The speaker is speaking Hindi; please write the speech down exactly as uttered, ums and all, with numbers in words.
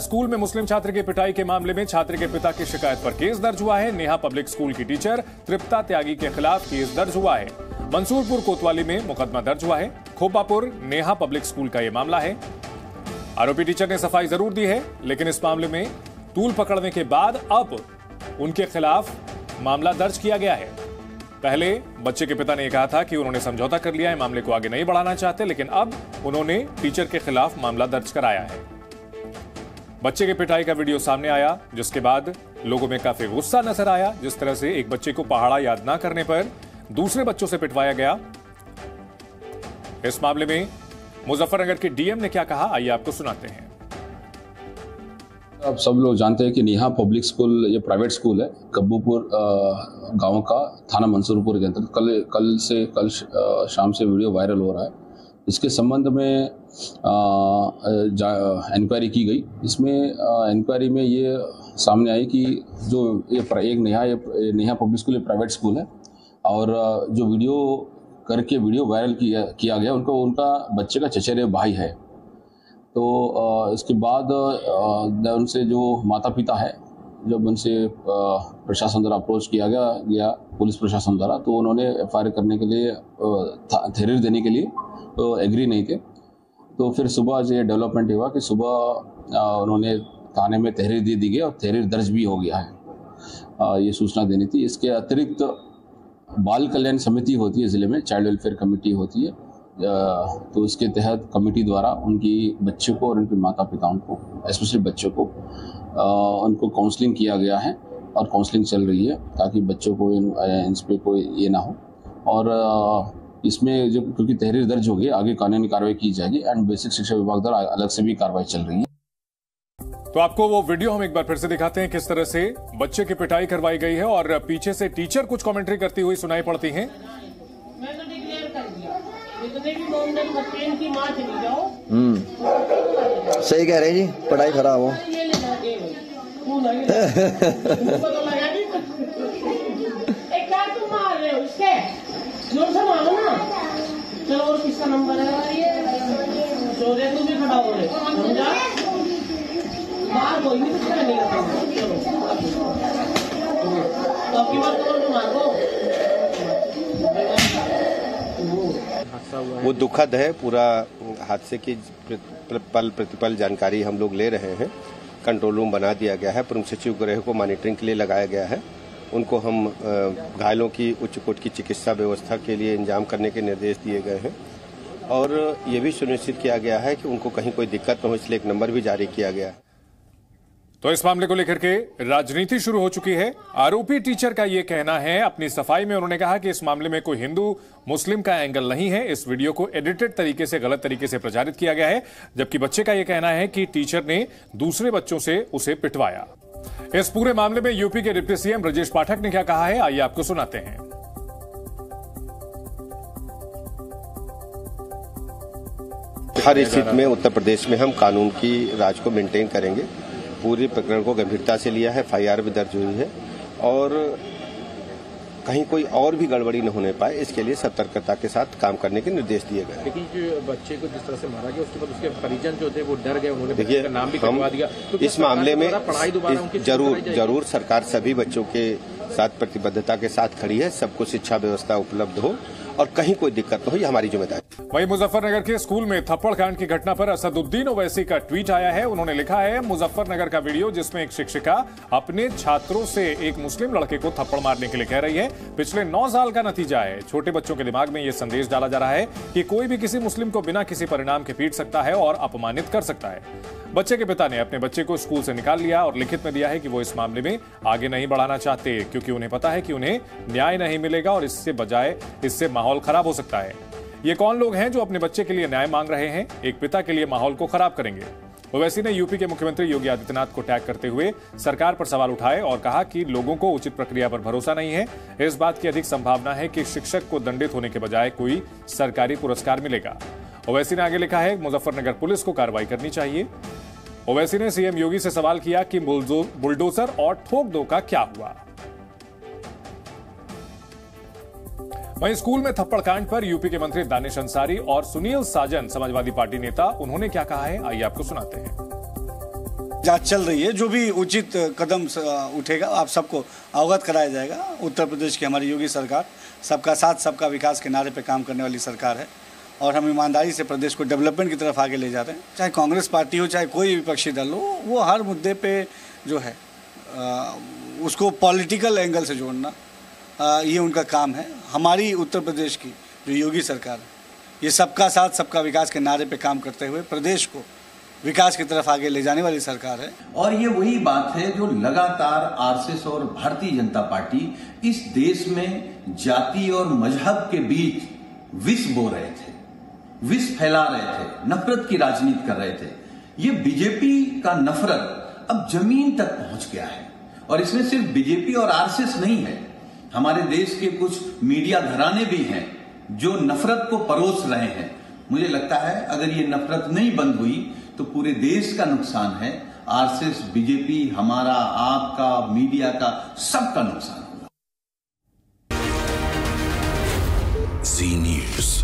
स्कूल में मुस्लिम छात्र की पिटाई के मामले में छात्र के पिता की शिकायत पर केस दर्ज हुआ है। नेहा पब्लिक स्कूल की टीचर तृप्ता त्यागी के खिलाफ केस दर्ज हुआ है। मंसूरपुर कोतवाली में मुकदमा दर्ज हुआ है। खोपापुर नेहा पब्लिक स्कूल का यह मामला है। आरोपी टीचर ने सफाई जरूर दी है, लेकिन इस मामले में तूल पकड़ने के बाद अब उनके खिलाफ मामला दर्ज किया गया है। पहले बच्चे के पिता ने कहा था कि उन्होंने समझौता कर लिया है, मामले को आगे नहीं बढ़ाना चाहते, लेकिन अब उन्होंने टीचर के खिलाफ मामला दर्ज कराया है। बच्चे के पिटाई का वीडियो सामने आया, जिसके बाद लोगों में काफी गुस्सा नजर आया। जिस तरह से एक बच्चे को पहाड़ा याद ना करने पर दूसरे बच्चों से पिटवाया गया। इस मामले में मुजफ्फरनगर के डीएम ने क्या कहा, आइए आपको सुनाते हैं। आप सब लोग जानते हैं कि नेहा पब्लिक स्कूल ये प्राइवेट स्कूल है, कब्बूपुर गांव का, थाना मंसूरपुर के अंदर। कल कल से कल शाम से वीडियो वायरल हो रहा है। इसके संबंध में इंक्वायरी की गई। इसमें इंक्वायरी में ये सामने आई कि जो ये एक नेहा ये नेहा पब्लिक स्कूल ये प्राइवेट स्कूल है, और जो वीडियो करके वीडियो वायरल किया किया गया उनको उनका बच्चे का चचेरे भाई है। तो इसके बाद उनसे जो माता पिता है, जब उनसे प्रशासन द्वारा अप्रोच किया गया गया पुलिस प्रशासन द्वारा, तो उन्होंने एफ आई आर करने के लिए धैर्य देने के लिए तो एग्री नहीं थे। तो फिर सुबह जो डेवलपमेंट हुआ कि सुबह उन्होंने थाने में तहरीर दे दी गई और तहरीर दर्ज भी हो गया है, ये सूचना देनी थी। इसके अतिरिक्त बाल कल्याण समिति होती है ज़िले में, चाइल्ड वेलफेयर कमेटी होती है, तो उसके तहत कमेटी द्वारा उनकी बच्चों को और उनके माता पिताओं को, स्पेशली बच्चों को, उनको काउंसलिंग किया गया है और काउंसलिंग चल रही है, ताकि बच्चों को इस पर कोई ये ना हो। और इसमें जो क्योंकि तहरीर दर्ज हो गई, आगे कानूनी कार्रवाई की जाएगी एंड बेसिक शिक्षा विभाग द्वारा अलग से भी कार्रवाई चल रही है। तो आपको वो वीडियो हम एक बार फिर से दिखाते हैं, किस तरह से बच्चे की पिटाई करवाई गई है और पीछे से टीचर कुछ कमेंट्री करती हुई सुनाई पड़ती हैं। हम्म, सही कह रहे जी, पढ़ाई खराब हो। वो दुखद है, पूरा हादसे की पल प्रतिपल जानकारी हम लोग ले रहे हैं। कंट्रोल रूम बना दिया गया है, प्रमुख सचिव गृह को मॉनिटरिंग के लिए लगाया गया है। उनको हम घायलों की उच्च कोटि की चिकित्सा व्यवस्था के लिए इंतजाम करने के निर्देश दिए गए हैं, और ये भी सुनिश्चित किया गया है कि उनको कहीं कोई दिक्कत न हो, इसलिए एक नंबर भी जारी किया गया है। तो इस मामले को लेकर के राजनीति शुरू हो चुकी है। आरोपी टीचर का यह कहना है, अपनी सफाई में उन्होंने कहा कि इस मामले में कोई हिंदू मुस्लिम का एंगल नहीं है, इस वीडियो को एडिटेड तरीके से गलत तरीके से प्रचारित किया गया है, जबकि बच्चे का यह कहना है कि टीचर ने दूसरे बच्चों से उसे पिटवाया। इस पूरे मामले में यूपी के डिप्टी सीएम ब्रजेश पाठक ने क्या कहा है, आइए आपको सुनाते हैं। हर स्थिति में उत्तर प्रदेश में हम कानून की राज को मेंटेन करेंगे। पूरे प्रकरण को गंभीरता से लिया है, एफ आई आर भी दर्ज हुई है, और कहीं कोई और भी गड़बड़ी न होने पाए, इसके लिए सतर्कता के साथ काम करने के निर्देश दिए गए। लेकिन जो बच्चे को जिस तरह से मारा गया, उसके बाद उसके परिजन जो थे वो डर गए, उन्होंने नाम भी करवा दिया। तो इस मामले में जरूर जरूर सरकार सभी बच्चों के साथ प्रतिबद्धता के साथ खड़ी है, सबको शिक्षा व्यवस्था उपलब्ध हो और कहीं कोई दिक्कत न हो, ये हमारी जिम्मेदारी। वहीं मुजफ्फरनगर के स्कूल में थप्पड़कांड की घटना पर असदुद्दीन ओवैसी का ट्वीट आया है। उन्होंने लिखा है, मुजफ्फरनगर का वीडियो जिसमें एक शिक्षिका अपने छात्रों से एक मुस्लिम लड़के को थप्पड़ मारने के लिए कह रही है, पिछले नौ साल का नतीजा है। छोटे बच्चों के दिमाग में यह संदेश डाला जा रहा है कि कोई भी किसी मुस्लिम को बिना किसी परिणाम के पीट सकता है और अपमानित कर सकता है। बच्चे के पिता ने अपने बच्चे को स्कूल से निकाल लिया और लिखित में दिया है कि वो इस मामले में आगे नहीं बढ़ाना चाहते, क्योंकि उन्हें पता है कि उन्हें न्याय नहीं मिलेगा और इससे बजाय इससे माहौल खराब हो सकता है। ये कौन लोग हैं जो अपने बच्चे के लिए न्याय मांग रहे हैं, एक पिता के लिए माहौल को खराब करेंगे। ओवैसी ने यूपी के मुख्यमंत्री योगी आदित्यनाथ को टैग करते हुए सरकार पर सवाल उठाए और कहा कि लोगों को उचित प्रक्रिया पर भरोसा नहीं है। इस बात की अधिक संभावना है कि शिक्षक को दंडित होने के बजाय कोई सरकारी पुरस्कार मिलेगा। ओवैसी ने आगे लिखा है, मुजफ्फरनगर पुलिस को कार्रवाई करनी चाहिए। ओवैसी ने सीएम योगी से सवाल किया कि बुलडोजर और ठोक दो का क्या हुआ। वहीं स्कूल में थप्पड़कांड पर यूपी के मंत्री दानिश अंसारी और सुनील साजन, समाजवादी पार्टी नेता, उन्होंने क्या कहा है, आइए आपको सुनाते हैं। जांच चल रही है, जो भी उचित कदम उठेगा आप सबको अवगत कराया जाएगा। उत्तर प्रदेश की हमारी योगी सरकार सबका साथ सबका विकास के नारे पे काम करने वाली सरकार है और हम ईमानदारी से प्रदेश को डेवलपमेंट की तरफ आगे ले जा रहे हैं। चाहे कांग्रेस पार्टी हो चाहे कोई विपक्षी दल हो, वो हर मुद्दे पर जो है उसको पॉलिटिकल एंगल से जोड़ना ये उनका काम है। हमारी उत्तर प्रदेश की जो योगी सरकार है ये सबका साथ सबका विकास के नारे पे काम करते हुए प्रदेश को विकास की तरफ आगे ले जाने वाली सरकार है। और ये वही बात है जो लगातार आरएसएस और भारतीय जनता पार्टी इस देश में जाति और मजहब के बीच विष बो रहे थे, विष फैला रहे थे, नफरत की राजनीति कर रहे थे। ये बीजेपी का नफरत अब जमीन तक पहुंच गया है और इसमें सिर्फ बीजेपी और आरएसएस नहीं है, हमारे देश के कुछ मीडिया घराने भी हैं जो नफरत को परोस रहे हैं। मुझे लगता है अगर ये नफरत नहीं बंद हुई तो पूरे देश का नुकसान है। आरएसएस, बीजेपी, हमारा, आपका, मीडिया का, सबका नुकसान होगा। Zee news.